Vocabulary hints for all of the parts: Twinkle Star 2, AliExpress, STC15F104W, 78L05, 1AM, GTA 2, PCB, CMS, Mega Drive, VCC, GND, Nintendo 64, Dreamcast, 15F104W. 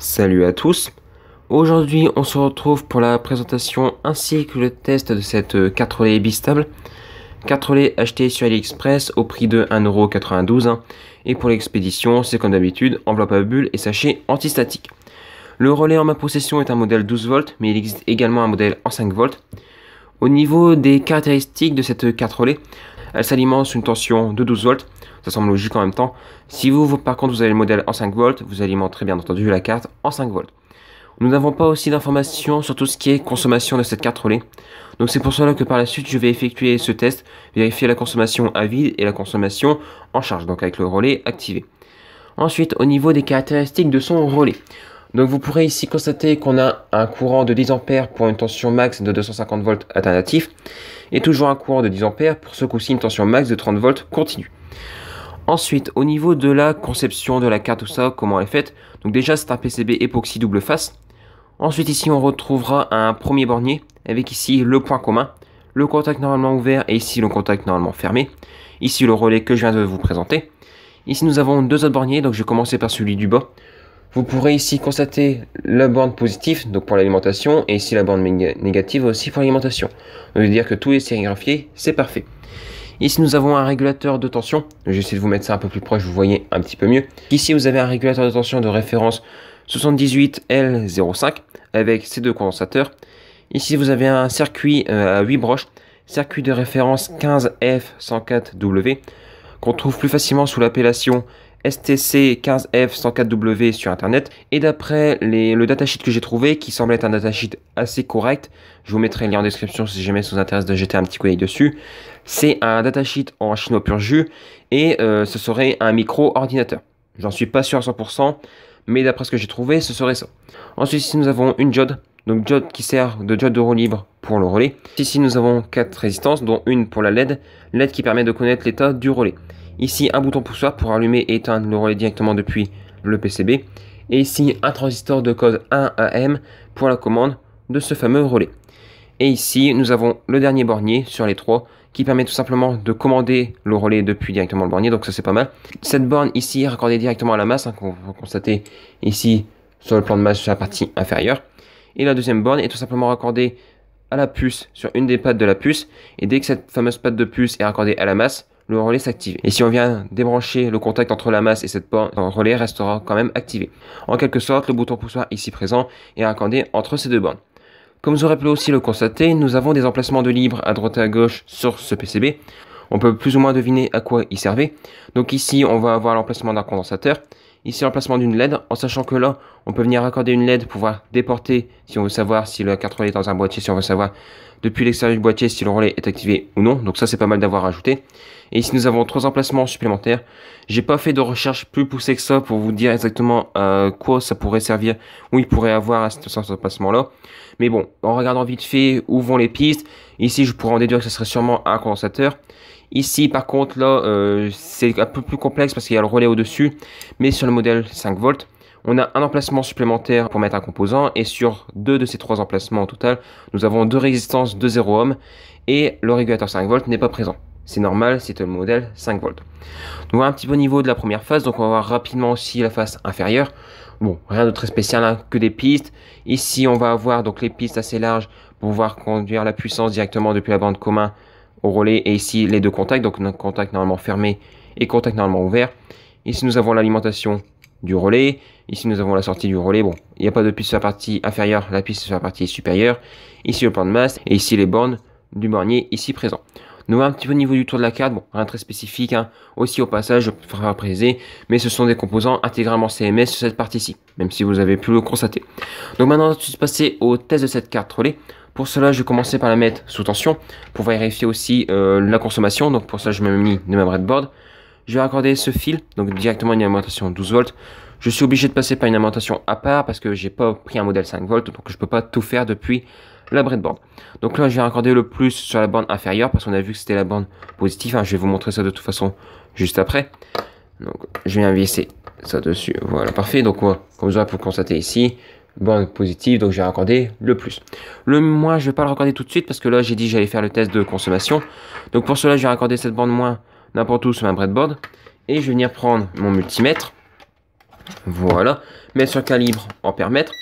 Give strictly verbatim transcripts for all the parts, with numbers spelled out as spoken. Salut à tous. Aujourd'hui on se retrouve pour la présentation ainsi que le test de cette carte relais bistable. Carte relais achetée sur AliExpress au prix de un euro quatre-vingt-douze hein, et pour l'expédition c'est comme d'habitude enveloppe à bulles et sachet antistatique. Le relais en ma possession est un modèle douze volts mais il existe également un modèle en cinq volts. Au niveau des caractéristiques de cette carte relais, elle s'alimente sur une tension de douze volts, ça semble logique en même temps. Si vous, vous par contre vous avez le modèle en cinq volts, vous alimenterez bien entendu la carte en cinq volts. Nous n'avons pas aussi d'informations sur tout ce qui est consommation de cette carte relais. Donc c'est pour cela que par la suite je vais effectuer ce test, vérifier la consommation à vide et la consommation en charge, donc avec le relais activé. Ensuite au niveau des caractéristiques de son relais. Donc vous pourrez ici constater qu'on a un courant de dix ampères pour une tension max de deux cent cinquante volts alternatif et toujours un courant de dix ampères pour ce coup-ci une tension max de trente volts continue. Ensuite au niveau de la conception de la carte, tout ça, comment elle est faite. Donc déjà c'est un P C B époxy double face. Ensuite ici on retrouvera un premier bornier avec ici le point commun, le contact normalement ouvert et ici le contact normalement fermé. Ici le relais que je viens de vous présenter. Ici nous avons deux autres borniers, donc je vais commencer par celui du bas. Vous pourrez ici constater la borne positive donc pour l'alimentation et ici la borne négative aussi pour l'alimentation. Donc veut dire que tout est sérigraphié, c'est parfait. Ici nous avons un régulateur de tension, j'essaie de vous mettre ça un peu plus proche, vous voyez un petit peu mieux. Ici vous avez un régulateur de tension de référence soixante-dix-huit L zéro cinq avec ses deux condensateurs. Ici vous avez un circuit à huit broches, circuit de référence quinze F cent quatre W qu'on trouve plus facilement sous l'appellation S T C quinze F cent quatre W sur internet, et d'après le datasheet que j'ai trouvé qui semble être un datasheet assez correct, je vous mettrai le lien en description si jamais ça vous intéresse de jeter un petit coup d'œil dessus. C'est un datasheet en chinois pur jus et euh, ce serait un micro-ordinateur. J'en suis pas sûr à cent pour cent mais d'après ce que j'ai trouvé ce serait ça. Ensuite ici nous avons une diode, donc diode qui sert de diode de roue libre pour le relais. Ici nous avons quatre résistances dont une pour la L E D, L E D qui permet de connaître l'état du relais. Ici un bouton poussoir pour allumer et éteindre le relais directement depuis le P C B. Et ici un transistor de code un A M pour la commande de ce fameux relais. Et ici nous avons le dernier bornier sur les trois qui permet tout simplement de commander le relais depuis directement le bornier, donc ça c'est pas mal. Cette borne ici est raccordée directement à la masse, hein, qu'on peut constater ici sur le plan de masse sur la partie inférieure. Et la deuxième borne est tout simplement raccordée à la puce sur une des pattes de la puce. Et dès que cette fameuse patte de puce est raccordée à la masse, le relais s'active. Et si on vient débrancher le contact entre la masse et cette borne, le relais restera quand même activé. En quelque sorte, le bouton poussoir ici présent est raccordé entre ces deux bornes. Comme vous aurez pu aussi le constater, nous avons des emplacements de libre à droite et à gauche sur ce P C B. On peut plus ou moins deviner à quoi il servait. Donc ici, on va avoir l'emplacement d'un condensateur. Ici, l'emplacement d'une L E D, en sachant que là, on peut venir raccorder une L E D pour pouvoir déporter si on veut savoir si la carte relais est dans un boîtier, si on veut savoir depuis l'extérieur du boîtier si le relais est activé ou non. Donc ça, c'est pas mal d'avoir ajouté. Et ici, nous avons trois emplacements supplémentaires. J'ai pas fait de recherche plus poussée que ça pour vous dire exactement à quoi ça pourrait servir, où il pourrait avoir à cet emplacement-là. Mais bon, en regardant vite fait où vont les pistes, ici, je pourrais en déduire que ce serait sûrement un condensateur. Ici, par contre, là, euh, c'est un peu plus complexe parce qu'il y a le relais au-dessus, mais sur le modèle cinq volts, on a un emplacement supplémentaire pour mettre un composant, et sur deux de ces trois emplacements au total, nous avons deux résistances de zéro ohm, et le régulateur cinq volts n'est pas présent. C'est normal, c'est le modèle cinq volts. Donc voilà un petit peu au niveau de la première phase, donc on va voir rapidement aussi la face inférieure. Bon, rien de très spécial hein, que des pistes. Ici, on va avoir donc les pistes assez larges pour pouvoir conduire la puissance directement depuis la bande commun au relais, et ici les deux contacts, donc un contact normalement fermé et contact normalement ouvert. Ici nous avons l'alimentation du relais, ici nous avons la sortie du relais. Bon, il n'y a pas de piste sur la partie inférieure, la piste sur la partie supérieure. Ici le plan de masse et ici les bornes du bornier ici présent. Nous voyons un petit peu au niveau du tour de la carte, bon, rien de très spécifique hein. Aussi au passage je préfère préciser, mais ce sont des composants intégralement C M S sur cette partie-ci, même si vous avez pu le constater. Donc maintenant je suis passé au test de cette carte relais. Pour cela, je vais commencer par la mettre sous tension pour vérifier aussi euh, la consommation. Donc pour ça, je me mets de ma breadboard. Je vais raccorder ce fil, donc directement une alimentation douze volts. Je suis obligé de passer par une alimentation à part parce que j'ai pas pris un modèle cinq volts, donc je peux pas tout faire depuis la breadboard. Donc là, je vais raccorder le plus sur la borne inférieure parce qu'on a vu que c'était la borne positive. Hein. Je vais vous montrer ça de toute façon juste après. Donc je vais inverser ça dessus. Voilà, parfait. Donc ouais, comme vous aurez pu le constater ici, borne positive, donc j'ai raccordé le plus. Le moins, je vais pas le raccorder tout de suite parce que là j'ai dit que j'allais faire le test de consommation. Donc pour cela, je vais raccorder cette borne moins n'importe où sur ma breadboard et je vais venir prendre mon multimètre. Voilà. Mais sur le calibre ampère mètre.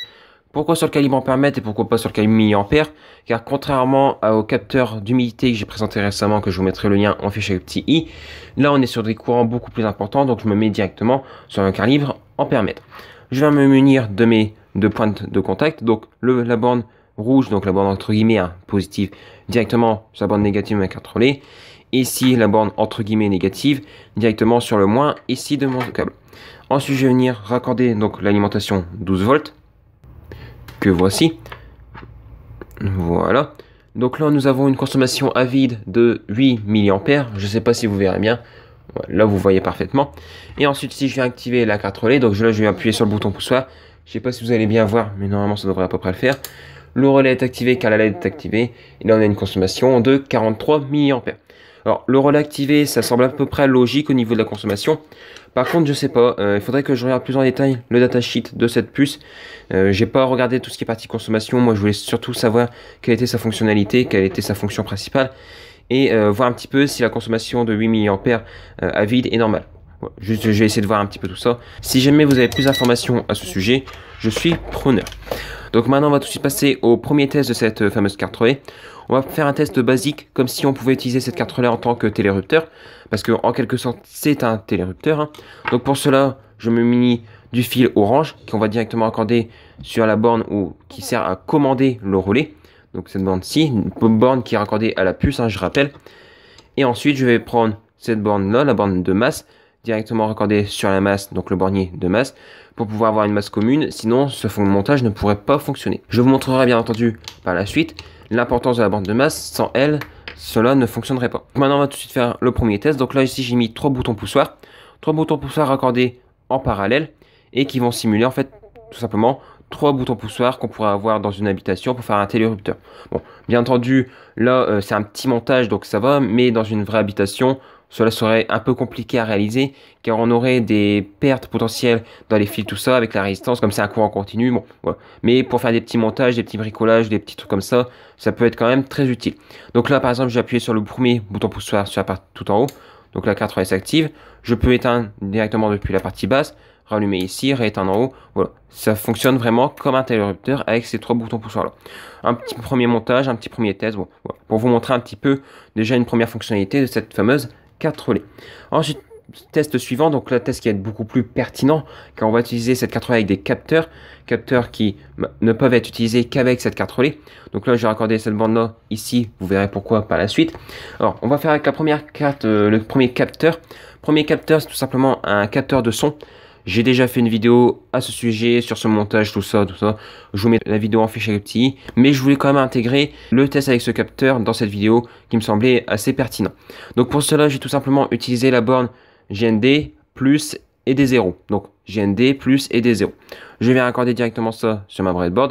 Pourquoi sur le calibre ampère mètre et pourquoi pas sur le calibre milliampère? Car contrairement au capteur d'humidité que j'ai présenté récemment, que je vous mettrai le lien en fiche avec petit i, là on est sur des courants beaucoup plus importants, donc je me mets directement sur un calibre ampère mètre. Je vais me munir de mes deux pointes de contact, donc le, la borne rouge, donc la borne entre guillemets hein, positive, directement sur la borne négative avec un relais. Ici la borne entre guillemets négative, directement sur le moins ici de mon câble. Ensuite je vais venir raccorder donc l'alimentation douze volts, que voici. Voilà. Donc là nous avons une consommation à vide de huit milliampères, je ne sais pas si vous verrez bien. Là vous voyez parfaitement. Et ensuite si je viens activer la carte relais, donc là je vais appuyer sur le bouton poussoir. Je ne sais pas si vous allez bien voir, mais normalement ça devrait à peu près le faire. Le relais est activé car la L E D est activée. Et là on a une consommation de quarante-trois milliampères. Alors le relais activé, ça semble à peu près logique au niveau de la consommation. Par contre je sais pas, euh, il faudrait que je regarde plus en détail le datasheet de cette puce. Euh, j'ai pas regardé tout ce qui est partie consommation. Moi je voulais surtout savoir quelle était sa fonctionnalité, quelle était sa fonction principale. Et euh, voir un petit peu si la consommation de huit milliampères euh, à vide est normale. Voilà. Juste, je vais essayer de voir un petit peu tout ça. Si jamais vous avez plus d'informations à ce sujet, je suis preneur. Donc maintenant on va tout de suite passer au premier test de cette euh, fameuse carte relais. On va faire un test basique, comme si on pouvait utiliser cette carte relais en tant que télérupteur. Parce que en quelque sorte c'est un télérupteur. Hein. Donc pour cela je me munis du fil orange qu'on va directement accorder sur la borne où, qui sert à commander le relais. Donc cette borne-ci, une borne qui est raccordée à la puce, hein, je rappelle. Et ensuite, je vais prendre cette borne-là, la borne de masse, directement raccordée sur la masse, donc le bornier de masse, pour pouvoir avoir une masse commune. Sinon, ce montage ne pourrait pas fonctionner. Je vous montrerai bien entendu par la suite l'importance de la borne de masse. Sans elle, cela ne fonctionnerait pas. Maintenant, on va tout de suite faire le premier test. Donc là, ici, j'ai mis trois boutons poussoirs. Trois boutons poussoirs raccordés en parallèle et qui vont simuler, en fait, tout simplement trois boutons poussoirs qu'on pourrait avoir dans une habitation pour faire un télérupteur. Bon, bien entendu, là, euh, c'est un petit montage, donc ça va, mais dans une vraie habitation, cela serait un peu compliqué à réaliser, car on aurait des pertes potentielles dans les fils, tout ça, avec la résistance, comme c'est un courant continu, bon, voilà. Mais pour faire des petits montages, des petits bricolages, des petits trucs comme ça, ça peut être quand même très utile. Donc là, par exemple, j'ai appuyé sur le premier bouton poussoir sur la partie tout en haut, donc la carte relais s'active. Je peux éteindre directement depuis la partie basse, rallumer ici, rééteindre en haut, voilà. Ça fonctionne vraiment comme un télérupteur avec ces trois boutons poussoirs là. Un petit premier montage, un petit premier test, bon, voilà, pour vous montrer un petit peu déjà une première fonctionnalité de cette fameuse carte relais. Ensuite, test suivant, donc le test qui est beaucoup plus pertinent, car on va utiliser cette carte relais avec des capteurs, capteurs qui ne peuvent être utilisés qu'avec cette carte relais. Donc là, j'ai raccordé cette bande là ici, vous verrez pourquoi par la suite. Alors, on va faire avec la première carte, euh, le premier capteur. Premier capteur, c'est tout simplement un capteur de son. J'ai déjà fait une vidéo à ce sujet, sur ce montage, tout ça, tout ça. Je vous mets la vidéo en fiche avec petit i. Mais je voulais quand même intégrer le test avec ce capteur dans cette vidéo qui me semblait assez pertinent. Donc pour cela, j'ai tout simplement utilisé la borne G N D plus et des zéros. Donc G N D plus et des zéros. Je vais raccorder directement ça sur ma breadboard.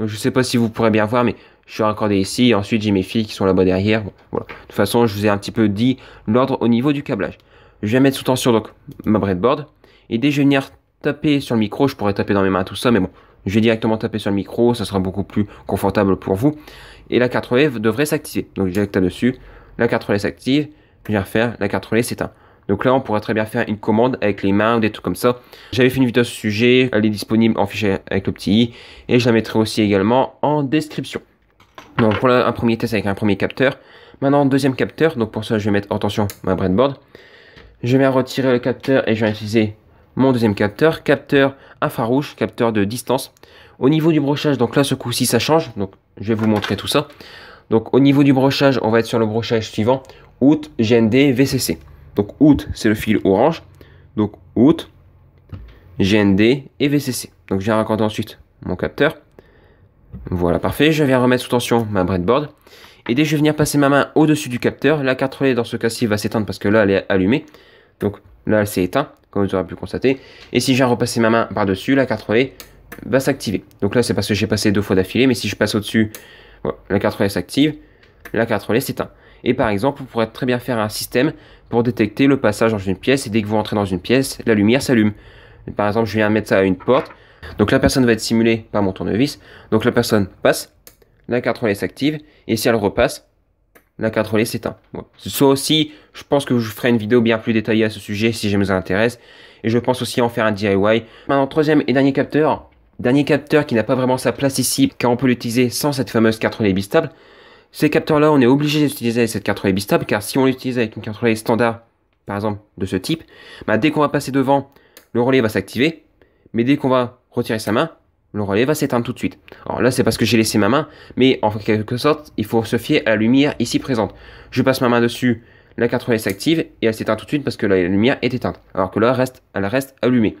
Donc je ne sais pas si vous pourrez bien voir, mais je suis raccordé ici. Et ensuite, j'ai mes fils qui sont là-bas derrière. Bon, voilà. De toute façon, je vous ai un petit peu dit l'ordre au niveau du câblage. Je vais mettre sous tension donc ma breadboard. Et dès que je vais venir taper sur le micro, je pourrais taper dans mes mains tout ça, mais bon, je vais directement taper sur le micro, ça sera beaucoup plus confortable pour vous. Et la carte relais devrait s'activer. Donc je tape dessus, la carte relais s'active, je viens refaire, la carte relais s'éteint. Donc là, on pourrait très bien faire une commande avec les mains ou des trucs comme ça. J'avais fait une vidéo à ce sujet, elle est disponible en fichier avec le petit i, et je la mettrai aussi également en description. Donc pour un premier test avec un premier capteur. Maintenant, deuxième capteur, donc pour ça, je vais mettre en tension ma breadboard. Je vais retirer le capteur et je vais utiliser mon deuxième capteur, capteur infrarouge, capteur de distance. Au niveau du brochage, donc là ce coup-ci ça change, donc je vais vous montrer tout ça. Donc au niveau du brochage, on va être sur le brochage suivant, out, G N D, V C C. Donc out c'est le fil orange, donc out, G N D et V C C. Donc je viens raccorder ensuite mon capteur. Voilà, parfait, je viens remettre sous tension ma breadboard. Et dès que je vais venir passer ma main au-dessus du capteur, la carte relais dans ce cas-ci va s'éteindre parce que là elle est allumée. Donc là elle s'est éteinte, comme vous aurez pu constater. Et si j'ai repassé ma main par-dessus, la carte relais va s'activer. Donc là, c'est parce que j'ai passé deux fois d'affilée, mais si je passe au-dessus, voilà, la carte relais s'active, la carte relais s'éteint. Et par exemple, vous pourrez très bien faire un système pour détecter le passage dans une pièce, et dès que vous rentrez dans une pièce, la lumière s'allume. Par exemple, je viens mettre ça à une porte, donc la personne va être simulée par mon tournevis, donc la personne passe, la carte relais s'active, et si elle repasse, la carte relais s'éteint. Voilà. Ça aussi, je pense que je ferai une vidéo bien plus détaillée à ce sujet si jamais ça vous intéresse. et je pense aussi en faire un D I Y. Maintenant, troisième et dernier capteur, dernier capteur qui n'a pas vraiment sa place ici, car on peut l'utiliser sans cette fameuse carte relais bistable. Ces capteurs-là, on est obligé d'utiliser cette carte relais bistable, car si on l'utilise avec une carte relais standard, par exemple de ce type, bah, dès qu'on va passer devant, le relais va s'activer, mais dès qu'on va retirer sa main, le relais va s'éteindre tout de suite. Alors là, c'est parce que j'ai laissé ma main, mais en quelque sorte, il faut se fier à la lumière ici présente. Je passe ma main dessus, la carte relais s'active et elle s'éteint tout de suite parce que la lumière est éteinte, alors que là, reste, elle reste allumée.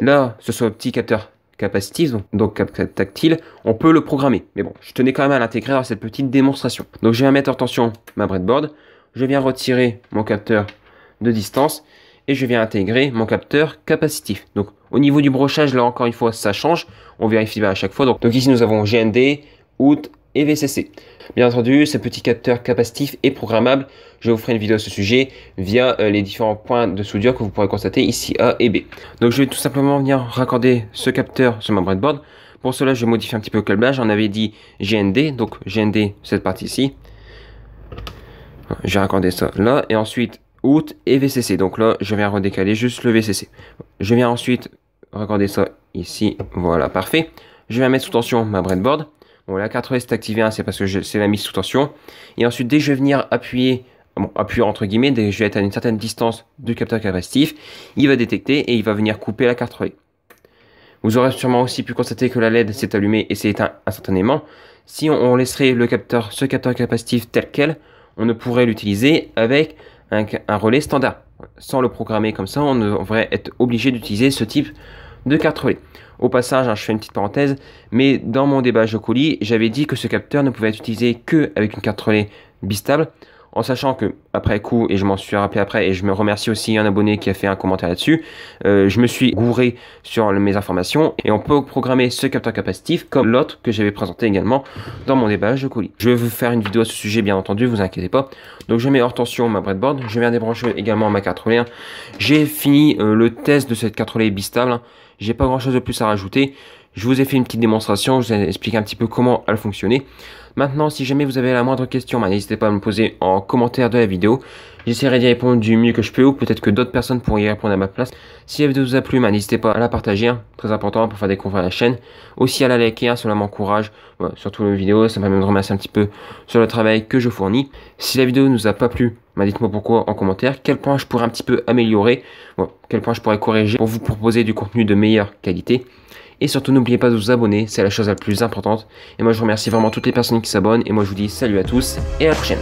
Là, ce sont les petits capteurs capacitive, donc tactile, on peut le programmer. Mais bon, je tenais quand même à l'intégrer dans cette petite démonstration. Donc je vais mettre en tension ma breadboard, je viens retirer mon capteur de distance et je viens intégrer mon capteur capacitif. Donc au niveau du brochage, là encore une fois, ça change. On vérifie bien à chaque fois. Donc, donc ici nous avons G N D, out et V C C. Bien entendu, ce petit capteur capacitif est programmable. Je vous ferai une vidéo à ce sujet via euh, les différents points de soudure que vous pourrez constater ici A et B. Donc je vais tout simplement venir raccorder ce capteur sur ma breadboard. Pour cela, je vais modifier un petit peu le câblage. On avait dit G N D, donc G N D, cette partie-ci. J'ai raccordé ça là et ensuite out et V C C. Donc là, je viens redécaler juste le V C C. Je viens ensuite raccorder ça ici. Voilà, parfait. Je vais mettre sous tension ma breadboard. Bon, la carte relais est activée, hein, c'est parce que c'est la mise sous tension. Et ensuite, dès que je vais venir appuyer, bon, appuyer entre guillemets, dès que je vais être à une certaine distance du capteur capacitif, il va détecter et il va venir couper la carte relais. Vous aurez sûrement aussi pu constater que la L E D s'est allumée et s'est éteinte instantanément. Si on, on laisserait le capteur, ce capteur capacitif tel quel, on ne pourrait l'utiliser avec un, un relais standard. Sans le programmer comme ça, on devrait être obligé d'utiliser ce type de carte relais. Au passage, hein, je fais une petite parenthèse, mais dans mon déballage au colis, j'avais dit que ce capteur ne pouvait être utilisé que avec une carte relais bistable, en sachant que après coup, et je m'en suis rappelé après, et je me remercie aussi un abonné qui a fait un commentaire là-dessus, euh, je me suis gouré sur mes informations, et on peut programmer ce capteur capacitif comme l'autre que j'avais présenté également dans mon déballage au colis. Je vais vous faire une vidéo à ce sujet, bien entendu, vous inquiétez pas. Donc je mets hors tension ma breadboard, je viens débrancher également ma carte relais. J'ai fini euh, le test de cette carte relais bistable, hein. J'ai pas grand chose de plus à rajouter. Je vous ai fait une petite démonstration, je vous ai expliqué un petit peu comment elle fonctionnait. Maintenant, si jamais vous avez la moindre question, bah, n'hésitez pas à me poser en commentaire de la vidéo. J'essaierai d'y répondre du mieux que je peux, ou peut-être que d'autres personnes pourraient y répondre à ma place. Si la vidéo vous a plu, bah, n'hésitez pas à la partager, hein, très important pour faire découvrir la chaîne. Aussi à la liker, hein, cela m'encourage, ouais, surtout les vidéos, ça me permet de remercier un petit peu sur le travail que je fournis. Si la vidéo ne vous a pas plu, bah, dites-moi pourquoi en commentaire, quel point je pourrais un petit peu améliorer, ouais, quel point je pourrais corriger pour vous proposer du contenu de meilleure qualité. Et surtout, n'oubliez pas de vous abonner, c'est la chose la plus importante. Et moi, je remercie vraiment toutes les personnes qui s'abonnent. Et moi, je vous dis salut à tous et à la prochaine.